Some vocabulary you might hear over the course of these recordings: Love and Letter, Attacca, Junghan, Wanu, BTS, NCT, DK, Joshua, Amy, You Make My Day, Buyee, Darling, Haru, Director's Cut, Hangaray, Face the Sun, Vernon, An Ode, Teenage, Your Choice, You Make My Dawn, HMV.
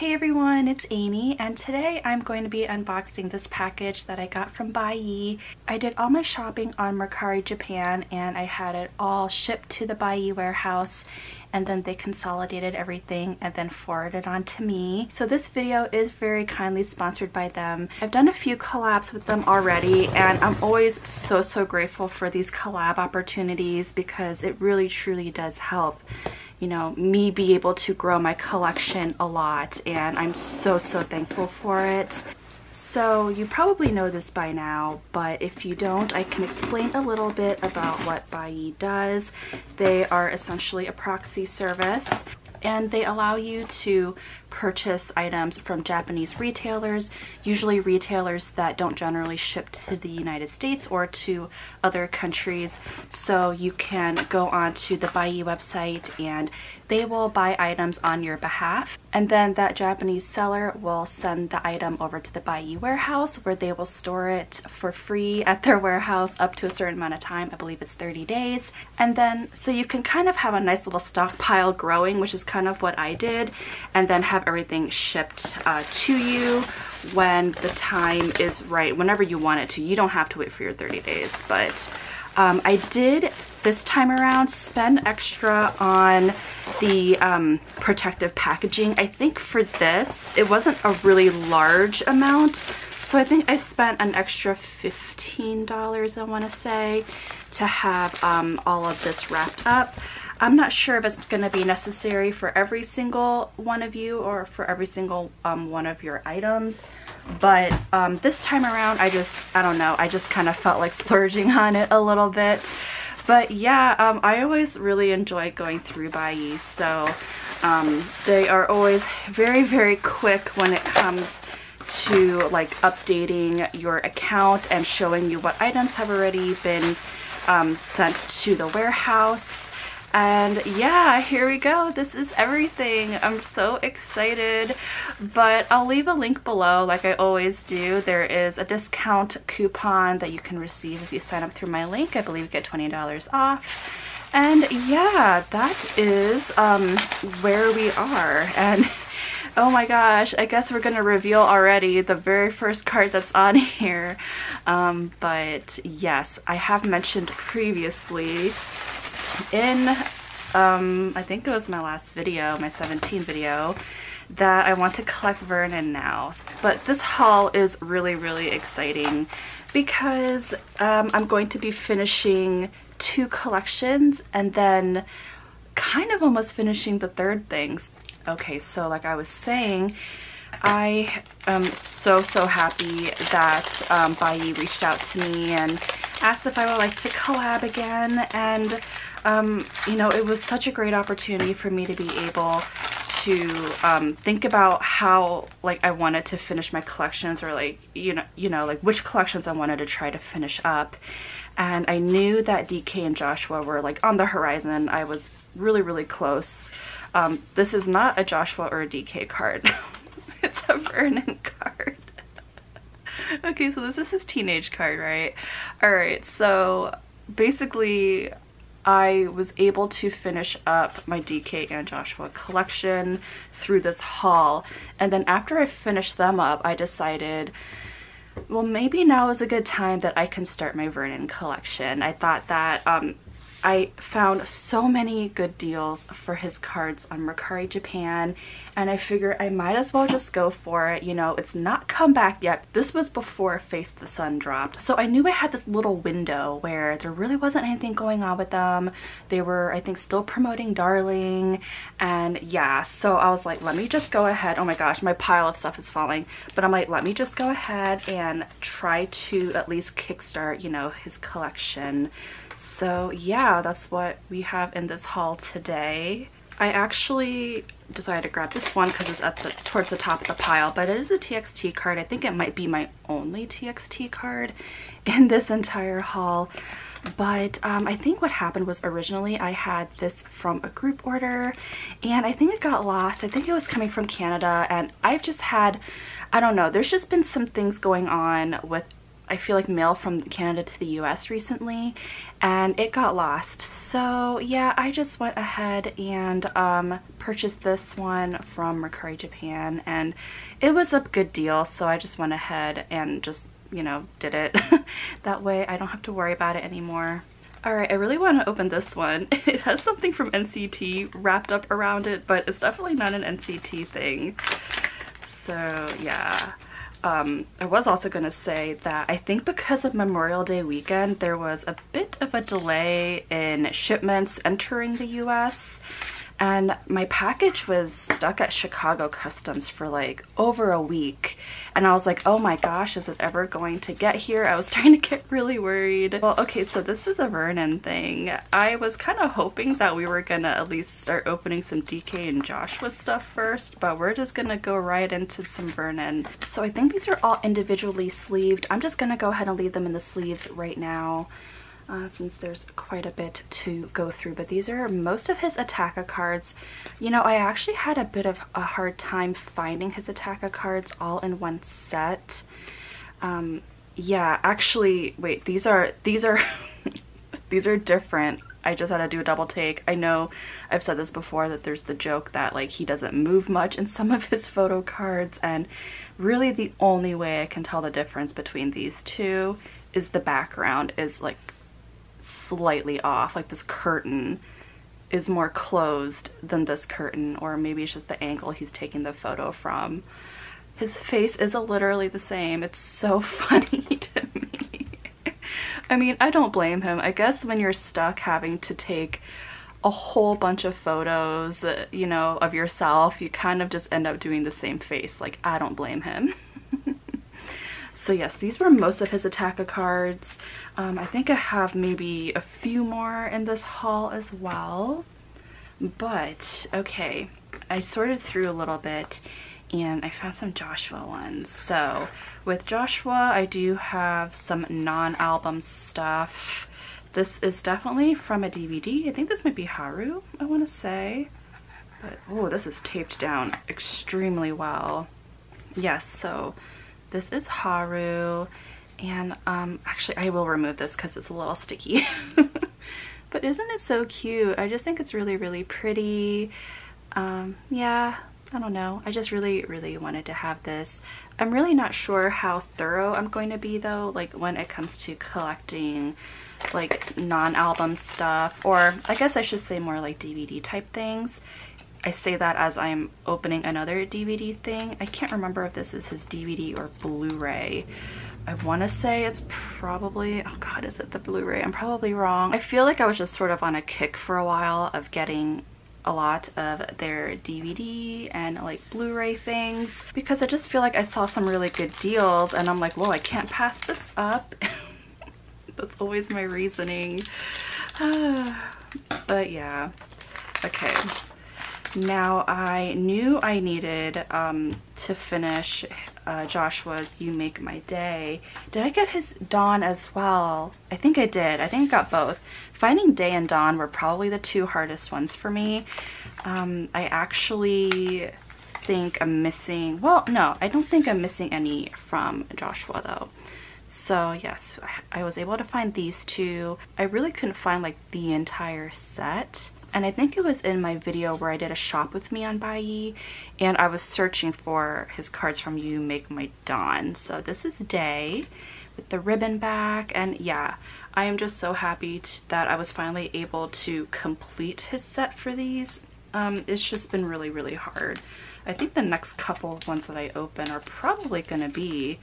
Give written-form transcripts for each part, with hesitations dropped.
Hey everyone, it's Amy, and today I'm going to be unboxing this package that I got from Buyee. I did all my shopping on Mercari Japan, and I had it all shipped to the Buyee warehouse, and then they consolidated everything and then forwarded on to me. So this video is very kindly sponsored by them. I've done a few collabs with them already, and I'm always so grateful for these collab opportunities because it really truly does help, you know, me be able to grow my collection a lot, and I'm so thankful for it. So you probably know this by now, but if you don't, I can explain a little bit about what Buyee does. They are essentially a proxy service, and they allow you to purchase items from Japanese retailers, usually retailers that don't generally ship to the United States or to other countries. So you can go onto the Buyee website and they will buy items on your behalf. And then that Japanese seller will send the item over to the Buyee warehouse where they will store it for free at their warehouse up to a certain amount of time. I believe it's 30 days. And then, so you can kind of have a nice little stockpile growing, which is kind of what I did, and then have everything shipped to you when the time is right, whenever you want it to. You don't have to wait for your 30 days, but I did this time around spend extra on the protective packaging. I think for this, it wasn't a really large amount, so I think I spent an extra $15, I want to say, to have all of this wrapped up. I'm not sure if it's going to be necessary for every single one of you or for every single one of your items, but this time around I don't know, I just kind of felt like splurging on it a little bit. But yeah, I always really enjoy going through Buyee, so they are always very quick when it comes to like updating your account and showing you what items have already been sent to the warehouse. And yeah, here we go. This is everything. I'm so excited, but I'll leave a link below like I always do. There is a discount coupon that you can receive if you sign up through my link. I believe you get $20 off. And yeah, that is where we are. And oh my gosh, I guess we're gonna reveal already the very first card that's on here. But yes, I have mentioned previously in I think it was my last video, my 17 video, that I want to collect Vernon now. But this haul is really exciting because I'm going to be finishing two collections and then kind of almost finishing the third things. Okay, so like I was saying, I am so happy that Buyee reached out to me and asked if I would like to collab again, and you know, it was such a great opportunity for me to be able to think about how like I wanted to finish my collections, or like you know like which collections I wanted to try to finish up. And I knew that DK and Joshua were like on the horizon. I was really close. This is not a Joshua or a DK card. It's a Vernon card. Okay, so this is his Teenage card, right? All right, so basically I was able to finish up my DK and Joshua collection through this haul, and then after I finished them up, I decided, well, maybe now is a good time that I can start my Vernon collection. I thought that I found so many good deals for his cards on Mercari Japan, and I figured I might as well just go for it. You know, it's not come back yet. This was before Face the Sun dropped, so I knew I had this little window where there really wasn't anything going on with them. They were, I think, still promoting Darling, and yeah, so I was like, let me just go ahead. Oh my gosh, my pile of stuff is falling, but I'm like, let me just go ahead and try to at least kickstart, you know, his collection. So yeah, that's what we have in this haul today. I actually decided to grab this one because it's at the towards the top of the pile, but it is a TXT card. I think it might be my only TXT card in this entire haul. But I think what happened was originally I had this from a group order, and I think it got lost. I think it was coming from Canada, and I've just had, I don't know, there's just been some things going on with I feel like mail from Canada to the US recently, and it got lost. So yeah, I just went ahead and purchased this one from Mercari Japan, and it was a good deal, so I just went ahead and just, you know, did it. That way I don't have to worry about it anymore. Alright, I really want to open this one. It has something from NCT wrapped up around it, but it's definitely not an NCT thing. So yeah. I was also going to say that I think because of Memorial Day weekend, there was a bit of a delay in shipments entering the US, and my package was stuck at Chicago Customs for like over a week, and I was like, oh my gosh, is it ever going to get here? I was starting to get really worried. Well, okay, so this is a Vernon thing. I was kind of hoping that we were gonna at least start opening some DK and Joshua stuff first, but we're just gonna go right into some Vernon. So I think these are all individually sleeved. I'm just gonna go ahead and leave them in the sleeves right now, since there's quite a bit to go through, but these are most of his Attacca cards. You know, I actually had a bit of a hard time finding his Attacca cards all in one set. Yeah, actually, wait, these are these are different. I just had to do a double take. I know I've said this before, that there's the joke that like he doesn't move much in some of his photo cards, and really the only way I can tell the difference between these two is the background is like slightly off. Like this curtain is more closed than this curtain, or maybe it's just the angle he's taking the photo from. His face is literally the same. It's so funny to me. I mean, I don't blame him. I guess when you're stuck having to take a whole bunch of photos, you know, of yourself, you kind of just end up doing the same face. Like, I don't blame him. So yes, these were most of his Attacca cards. I think I have maybe a few more in this haul as well. But okay, I sorted through a little bit and I found some Joshua ones. So with Joshua, I do have some non-album stuff. This is definitely from a DVD. I think this might be Haru, I want to say. But oh, this is taped down extremely well. Yes, so this is Haru, and actually I will remove this because it's a little sticky. But isn't it so cute? I just think it's really, really pretty. Yeah, I don't know. I just really, really wanted to have this. I'm really not sure how thorough I'm going to be though, like when it comes to collecting like non-album stuff, or I guess I should say more like DVD type things. I say that as I'm opening another DVD thing. I can't remember if this is his DVD or Blu-ray. I want to say it's probably, oh god, is it the Blu-ray? I'm probably wrong. I feel like I was just sort of on a kick for a while of getting a lot of their DVD and like Blu-ray things, because I just feel like I saw some really good deals and I'm like, well, I can't pass this up. That's always my reasoning. But yeah, okay. Now I knew I needed to finish Joshua's You Make My Day. Did I get his Dawn as well? I think I did. I think I got both. Finding Day and Dawn were probably the two hardest ones for me. I actually think I'm missing, well, no, I don't think I'm missing any from Joshua though. So yes, I was able to find these two. I really couldn't find like the entire set. And I think it was in my video where I did a shop with me on Buyee, and I was searching for his cards from You Make My Dawn. So this is Day with the ribbon back, and yeah, I am just so happy that I was finally able to complete his set for these. It's just been really, really hard. I think the next couple of ones that I open are probably gonna be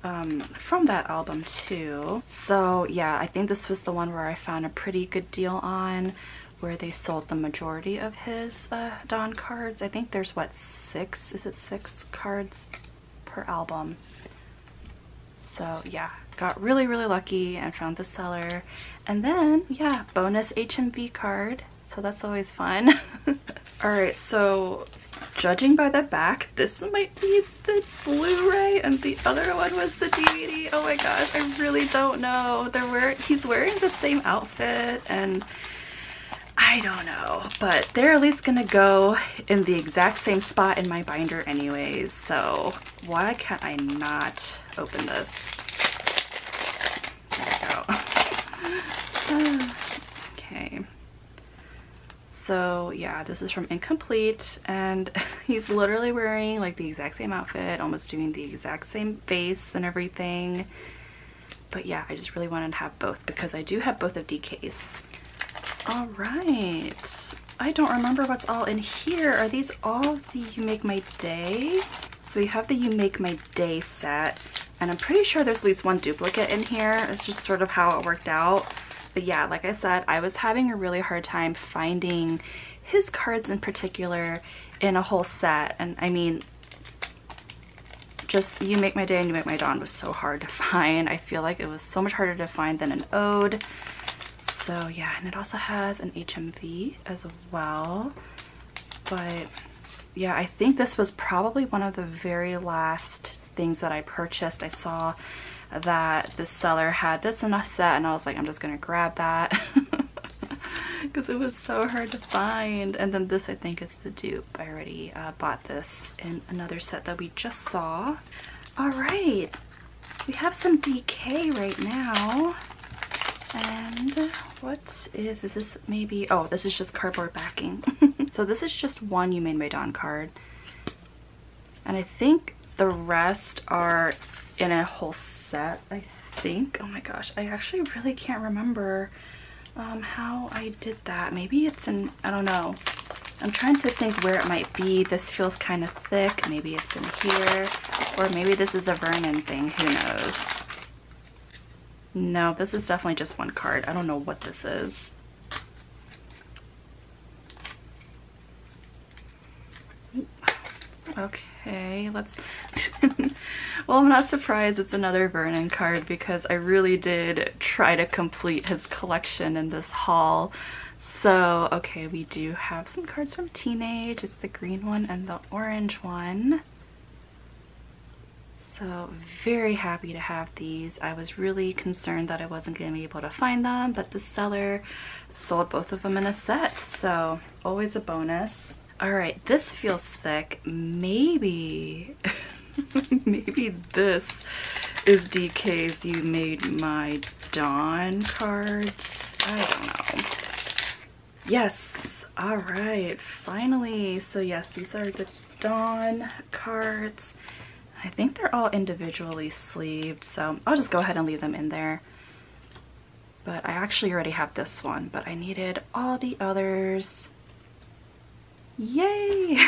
from that album too. So yeah, I think this was the one where I found a pretty good deal on, where they sold the majority of his Dawn cards. I think there's what, six? Is it six cards per album? So yeah, got really, really lucky and found the seller. And then yeah, bonus HMV card. So that's always fun. All right, so judging by the back, this might be the Blu-ray and the other one was the DVD. Oh my gosh, I really don't know. He's wearing the same outfit, and I don't know, but they're at least gonna go in the exact same spot in my binder anyways, so why can't I not open this? Okay. So yeah, this is from Incomplete, and he's literally wearing like the exact same outfit, almost doing the exact same face and everything. But yeah, I just really wanted to have both because I do have both of DK's. All right. I don't remember what's all in here. Are these all the You Make My Day? So we have the You Make My Day set, and I'm pretty sure there's at least one duplicate in here. It's just sort of how it worked out. But yeah, like I said, I was having a really hard time finding his cards in particular in a whole set. And I mean, just You Make My Day and You Make My Dawn was so hard to find. I feel like it was so much harder to find than An Ode. So yeah, and it also has an HMV as well. But yeah, I think this was probably one of the very last things that I purchased. I saw that the seller had this in a set and I was like, I'm just gonna grab that because it was so hard to find. And then this I think is the dupe. I already bought this in another set that we just saw. All right, we have some DK right now. And what is this? Is maybe, oh, this is just cardboard backing. So this is just one You Made My Dawn card, and I think the rest are in a whole set, I think. Oh my gosh, I actually really can't remember how I did that. Maybe it's in, I don't know. I'm trying to think where it might be. This feels kind of thick. Maybe it's in here, or maybe this is a Vernon thing, who knows. No, this is definitely just one card. I don't know what this is. Okay, let's... Well, I'm not surprised it's another Vernon card because I really did try to complete his collection in this haul. So, okay, we do have some cards from Teenage. It's the green one and the orange one. So very happy to have these. I was really concerned that I wasn't going to be able to find them, but the seller sold both of them in a set, so always a bonus. All right, this feels thick. Maybe, maybe this is DK's You Made My Dawn cards. I don't know. Yes, all right, finally. So yes, these are the Dawn cards. I think they're all individually sleeved, so I'll just go ahead and leave them in there. But I actually already have this one, but I needed all the others. Yay!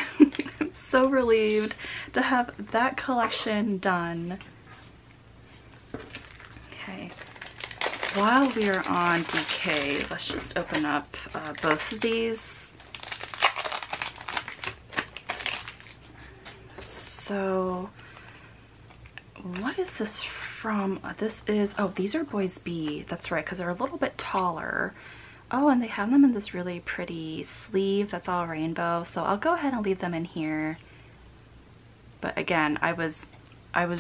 I'm so relieved to have that collection done. Okay, while we are on DK, let's just open up both of these. So... what is this from? This is, oh, these are Boys Be. That's right, because they're a little bit taller. Oh, and they have them in this really pretty sleeve that's all rainbow, so I'll go ahead and leave them in here. But again, I was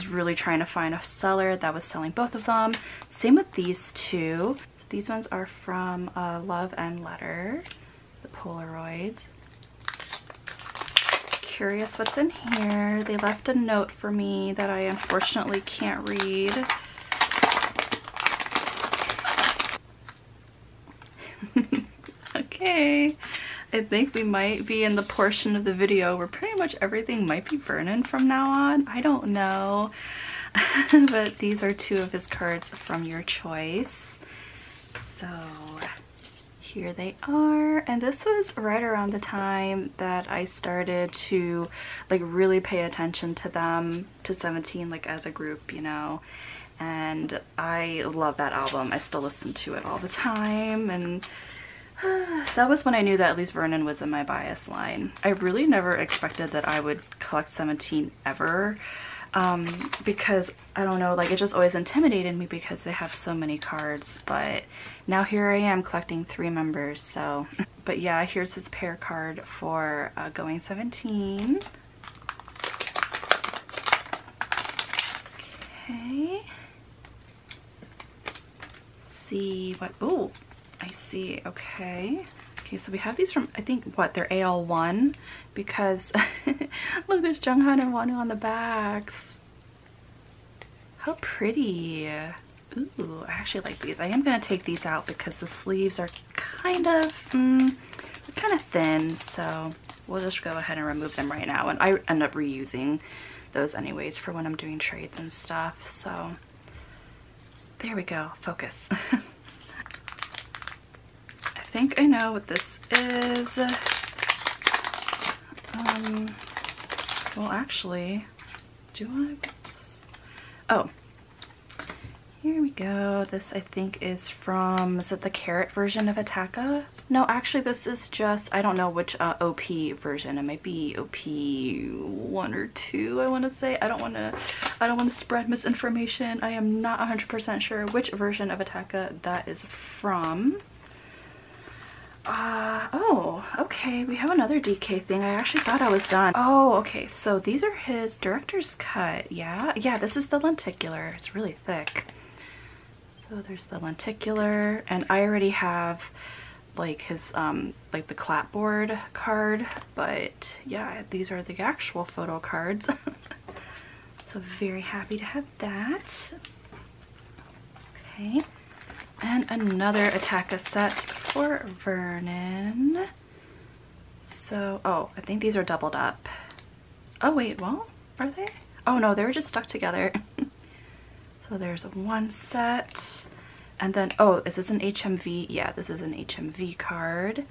really trying to find a seller that was selling both of them. Same with these two. So these ones are from Love and Letter, the Polaroids. Curious what's in here. They left a note for me that I unfortunately can't read. Okay, I think we might be in the portion of the video where pretty much everything might be Vernon from now on. I don't know. But these are two of his cards from Your Choice. So here they are, and this was right around the time that I started to like really pay attention to them, to 17, like as a group, you know, and I love that album. I still listen to it all the time, and that was when I knew that at least Vernon was in my bias line. I really never expected that I would collect 17 ever, because I don't know, like it just always intimidated me because they have so many cards, but now here I am collecting three members, so. But yeah, here's his pair card for Going 17. Okay. See what, oh, I see, okay. Okay, so we have these from, I think, what, they're AL1, because look, there's Junghan and Wanu on the backs. How pretty. Ooh, I actually like these. I am going to take these out because the sleeves are kind of thin, so we'll just go ahead and remove them right now. And I end up reusing those anyways for when I'm doing trades and stuff, so there we go. Focus. I think I know what this is. Well, actually, do I? Oh, here we go. This I think is from, is it the carrot version of Attacca? No, actually this is just, I don't know which OP version. It might be OP 1 or 2, I want to say. I don't want to spread misinformation. I am not 100% sure which version of Attacca that is from. Oh, okay, we have another DK thing. I actually thought I was done. Oh, okay, so these are his director's cut, yeah? Yeah, this is the lenticular. It's really thick. So there's the lenticular, and I already have like his, like the clapboard card, but yeah, these are the actual photo cards. So very happy to have that. Okay. And another Attacca set for Vernon. So, oh, I think these are doubled up. Oh wait, well, are they? Oh no, they were just stuck together. So there's one set. And then, oh, is this an HMV? Yeah, this is an HMV card.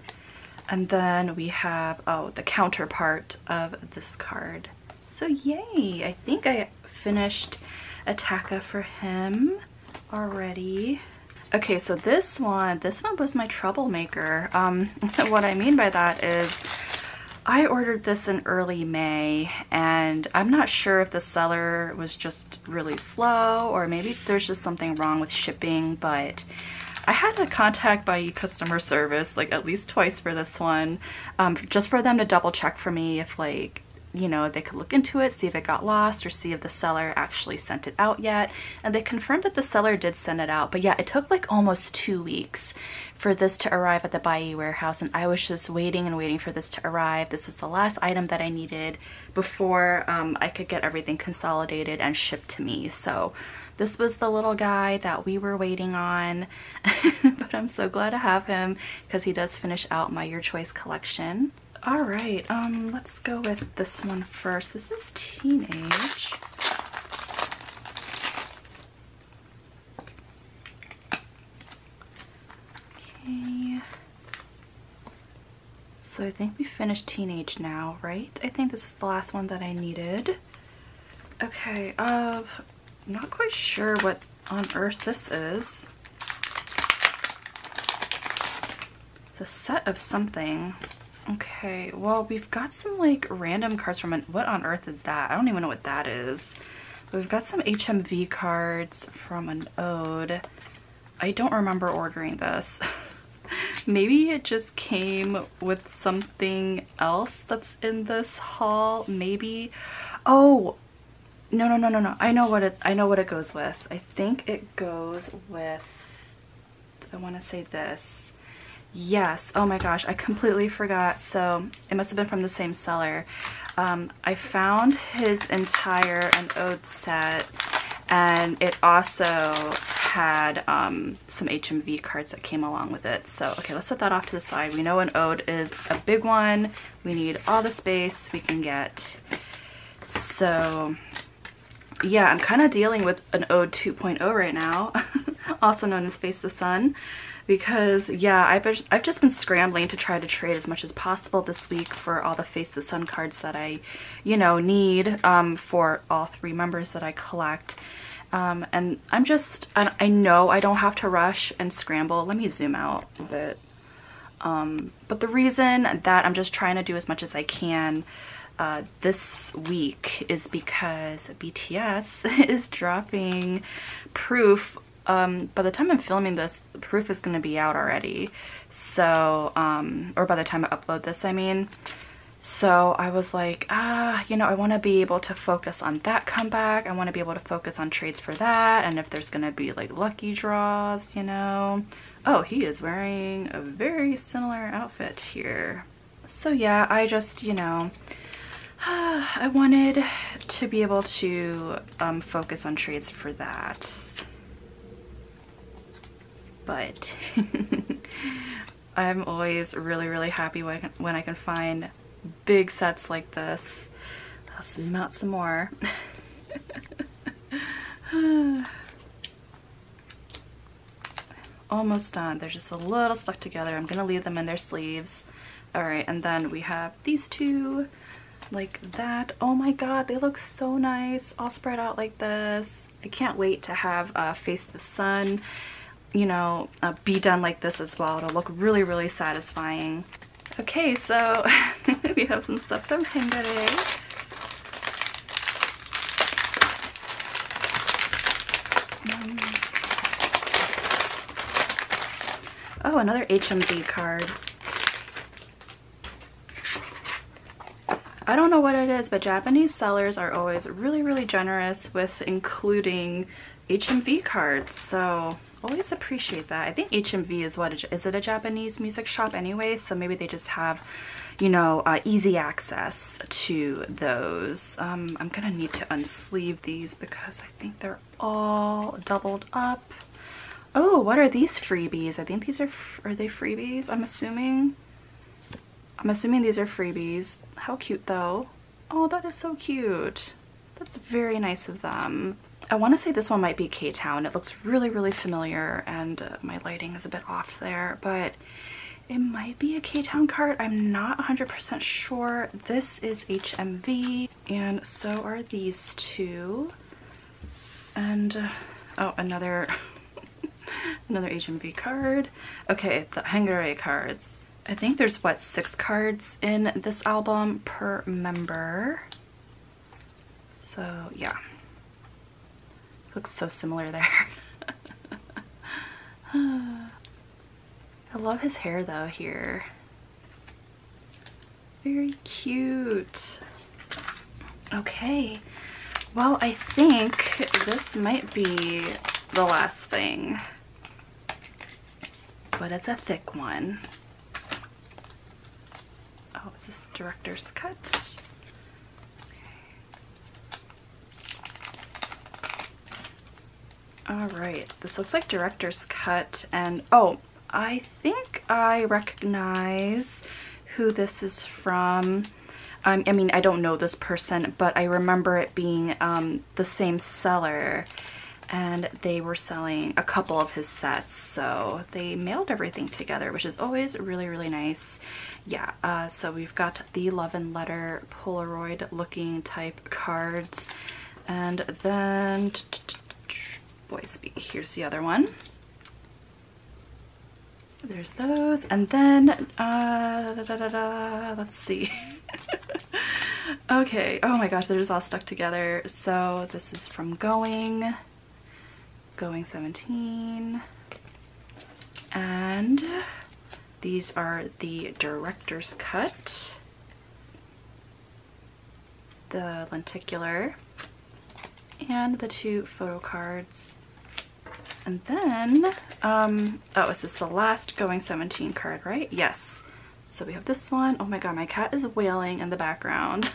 And then we have, oh, the counterpart of this card. So yay, I think I finished Attacca for him already. Okay, so this one was my troublemaker. What I mean by that is I ordered this in early May, and I'm not sure if the seller was just really slow or maybe there's just something wrong with shipping, but I had to contact Buyee customer service like at least twice for this one, just for them to double check for me if, like, you know, they could look into it, see if it got lost, or see if the seller actually sent it out yet. And they confirmed that the seller did send it out, but yeah, it took like almost 2 weeks for this to arrive at the Buyee warehouse, and I was just waiting and waiting for this to arrive. This was the last item that I needed before I could get everything consolidated and shipped to me. So this was the little guy that we were waiting on, but I'm so glad to have him because he does finish out my Your Choice collection. All right, let's go with this one first. This is Teenage. Okay. So I think we finished Teenage now, right? I think this is the last one that I needed. Okay, I'm not quite sure what on earth this is. It's a set of something. Okay, well, we've got some like random cards from an, what on earth is that? I don't even know what that is. But we've got some HMV cards from An Ode. I don't remember ordering this. Maybe it just came with something else that's in this haul. Maybe. Oh, no. I know what it goes with. I think it goes with, I want to say this. Yes, oh my gosh, I completely forgot. So it must have been from the same seller. I found his entire An Ode set, and it also had some HMV cards that came along with it. So okay, let's set that off to the side. We know An Ode is a big one. We need all the space we can get. So yeah, I'm kind of dealing with An Ode 2.0 right now, also known as Face the Sun. Because yeah, I've just been scrambling to try to trade as much as possible this week for all the Face the Sun cards that I, you know, need for all 3 members that I collect. And I'm just, I know I don't have to rush and scramble. Let me zoom out a bit. But the reason that I'm just trying to do as much as I can this week is because BTS is dropping Proof. By the time I'm filming this, Proof is going to be out already. So, or by the time I upload this, I mean. So I was like, you know, I want to be able to focus on that comeback. I want to be able to focus on trades for that. And if there's going to be like lucky draws, you know. Oh, he is wearing a very similar outfit here. So yeah, I just, you know, I wanted to be able to focus on trades for that. but I'm always really happy when I can find big sets like this. I'll zoom out some more. Almost done. They're just a little stuck together. I'm gonna leave them in their sleeves. Alright, and then we have these two like that. Oh my god, they look so nice, all spread out like this. I can't wait to have Face the Sun, you know, be done like this as well. It'll look really satisfying. Okay, so we have some stuff from Hangaray. Oh, another HMV card. I don't know what it is, but Japanese sellers are always really generous with including HMV cards, so always appreciate that. I think HMV is is it a Japanese music shop anyway, so maybe they just have, you know, easy access to those. I'm gonna need to unsleeve these because I think they're all doubled up. Oh, what are these freebies? I think these are they freebies? I'm assuming these are freebies. How cute though. Oh, that is so cute. That's very nice of them. I want to say this one might be K-Town. It looks really familiar, and my lighting is a bit off there, but it might be a K-Town card. I'm not 100% sure. This is HMV, and so are these two. And oh, another another HMV card. Okay, the Hangaray cards. I think there's, what, 6 cards in this album per member. So, yeah. Looks so similar there. I love his hair, though, here. Very cute. Okay. Well, I think this might be the last thing. But it's a thick one. Oh, is this Director's Cut? Okay. Alright, this looks like Director's Cut, and oh, I think I recognize who this is from. I mean, I don't know this person, but I remember it being the same seller, and they were selling a couple of his sets, so they mailed everything together, which is always really nice. Yeah, so we've got the Love and Letter Polaroid looking type cards, and then Boys Be. Here's the other one. There's those, and then let's see. Okay, oh my gosh, they're just all stuck together. So this is from Going 17, and these are the Director's Cut, the lenticular, and the 2 photo cards. And then, oh, is this the last Going 17 card, right? Yes. So we have this one. Oh my god, my cat is wailing in the background.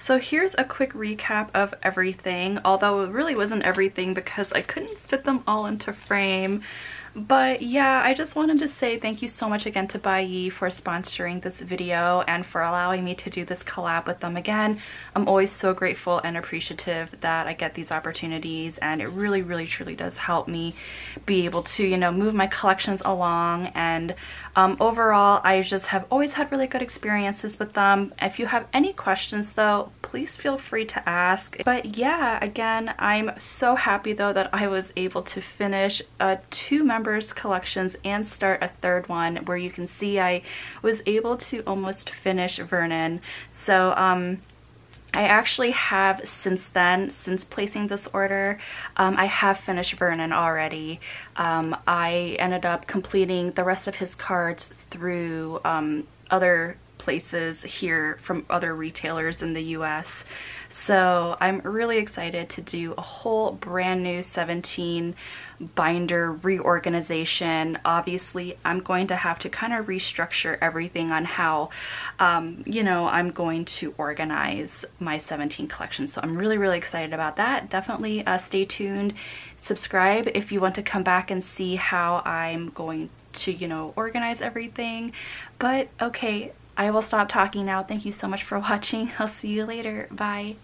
So here's a quick recap of everything, although it really wasn't everything because I couldn't fit them all into frame. But yeah, I just wanted to say thank you so much again to Buyee for sponsoring this video and for allowing me to do this collab with them again. I'm always so grateful and appreciative that I get these opportunities, and it really truly does help me be able to, you know, move my collections along. And overall, I just have always had really good experiences with them. If you have any questions though, please feel free to ask. But yeah, again, I'm so happy though that I was able to finish 2 members collections and start a 3rd one, where you can see I was able to almost finish Vernon. So I actually have since then, since placing this order, I have finished Vernon already. I ended up completing the rest of his cards through other places here from other retailers in the US. So I'm really excited to do a whole brand new 17 binder reorganization. Obviously, I'm going to have to kind of restructure everything on how, you know, I'm going to organize my 17 collection. So I'm really, really excited about that. Definitely stay tuned, subscribe if you want to come back and see how I'm going to, you know, organize everything. But okay, I will stop talking now. Thank you so much for watching. I'll see you later. Bye.